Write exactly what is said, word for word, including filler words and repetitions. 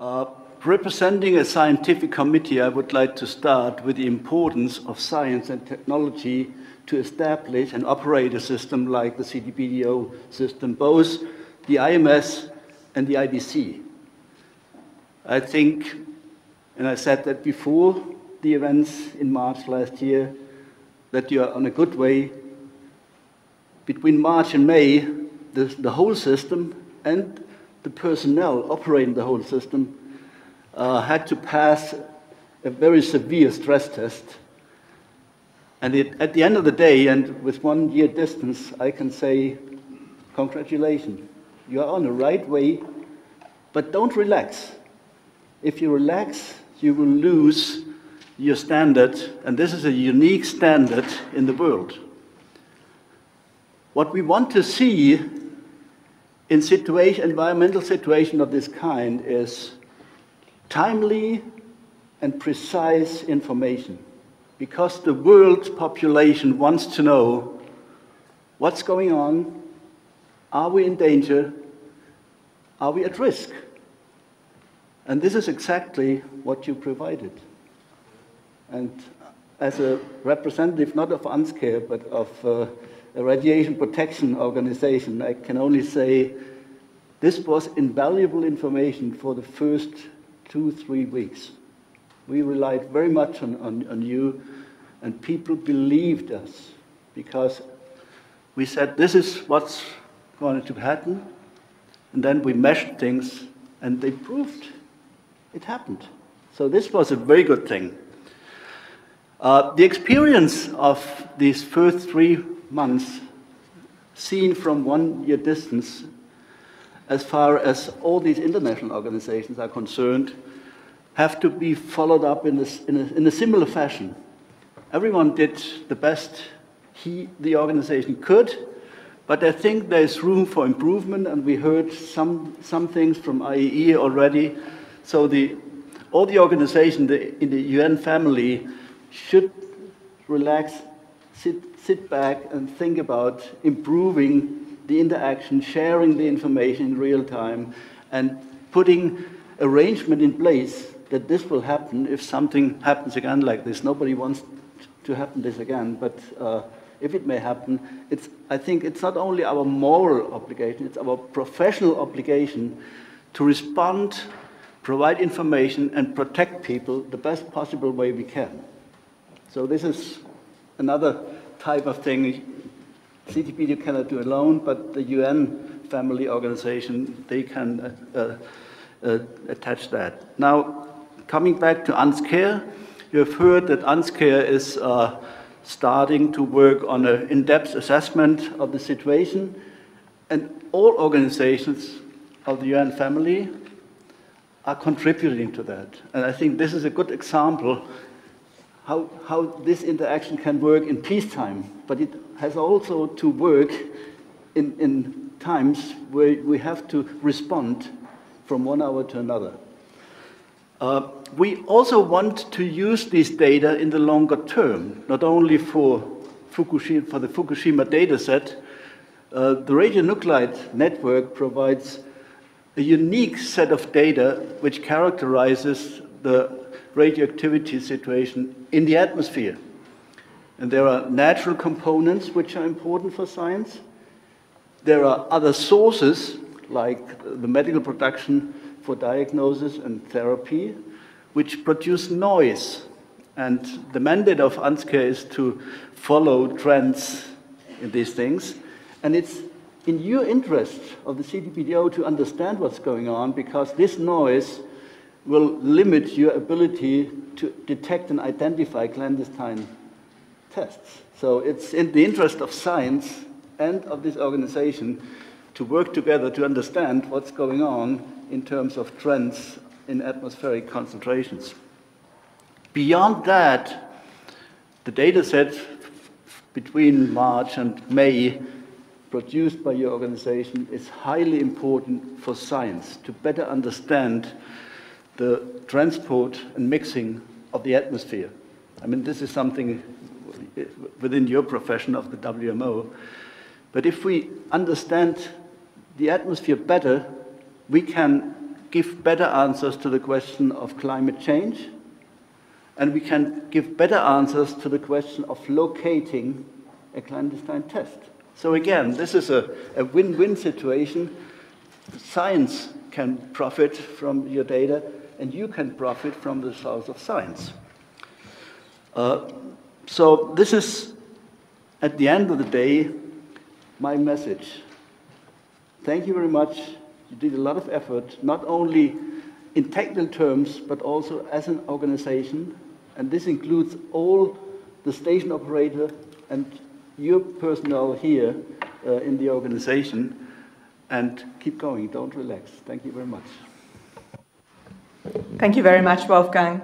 Uh, representing a scientific committee, I would like to start with the importance of science and technology to establish and operate a system like the C T B T O system, both the I M S and the I D C. I think, and I said that before the events in March last year, that you are on a good way. Between March and May, the, the whole system and the personnel operating the whole system uh, had to pass a very severe stress test. And it, at the end of the day, and with one year distance, I can say, congratulations. You are on the right way, but don't relax. If you relax, you will lose your standard, and this is a unique standard in the world. What we want to see in situation, environmental situation of this kind is timely and precise information, because the world population wants to know what's going on, are we in danger, are we at risk? And this is exactly what you provided. And as a representative, not of UNSCEAR, but of uh, a radiation protection organization, I can only say this was invaluable information for the first two, three weeks. We relied very much on, on, on you, and people believed us, because we said this is what's going to happen, and then we measured things, and they proved it happened. So this was a very good thing. Uh, the experience of these first three months, seen from one year distance, as far as all these international organizations are concerned, have to be followed up in, this, in, a, in a similar fashion. Everyone did the best he, the organization could, but I think there is room for improvement, and we heard some, some things from I A E A already. So the, all the organizations in the U N family should relax, sit, sit back and think about improving the interaction, sharing the information in real time, and putting arrangement in place that this will happen if something happens again like this. Nobody wants to happen this again, but uh, if it may happen, it's, I think it's not only our moral obligation, it's our professional obligation to respond, provide information, and protect people the best possible way we can. So this is another type of thing C T B you cannot do alone, but the U N family organization, they can uh, uh, attach that. Now, coming back to UNSCEAR, you have heard that UNSCEAR is uh, starting to work on an in-depth assessment of the situation, and all organizations of the U N family are contributing to that. And I think this is a good example how, how this interaction can work in peacetime, but it has also to work in, in times where we have to respond from one hour to another. Uh, we also want to use this data in the longer term, not only for, Fukushima, for the Fukushima data set. Uh, the radionuclide network provides a unique set of data which characterizes the radioactivity situation in the atmosphere. And there are natural components which are important for science. There are other sources, like the medical production for diagnosis and therapy, which produce noise. And the mandate of UNSCEAR is to follow trends in these things. And it's in your interest of the C T B T O to understand what's going on, because this noise will limit your ability to detect and identify clandestine tests. So it's in the interest of science and of this organization to work together to understand what's going on in terms of trends in atmospheric concentrations. Beyond that, the data set between March and May produced by your organization is highly important for science to better understand the transport and mixing of the atmosphere. I mean, this is something within your profession of the W M O. But if we understand the atmosphere better, we can give better answers to the question of climate change, and we can give better answers to the question of locating a clandestine test. So again, this is a, a win-win situation. Science can profit from your data, and you can profit from the source of science. Uh, so this is, at the end of the day, my message. Thank you very much. You did a lot of effort, not only in technical terms, but also as an organization. And this includes all the station operator and your personnel here uh, in the organization. And keep going, don't relax. Thank you very much. Thank you very much, Wolfgang.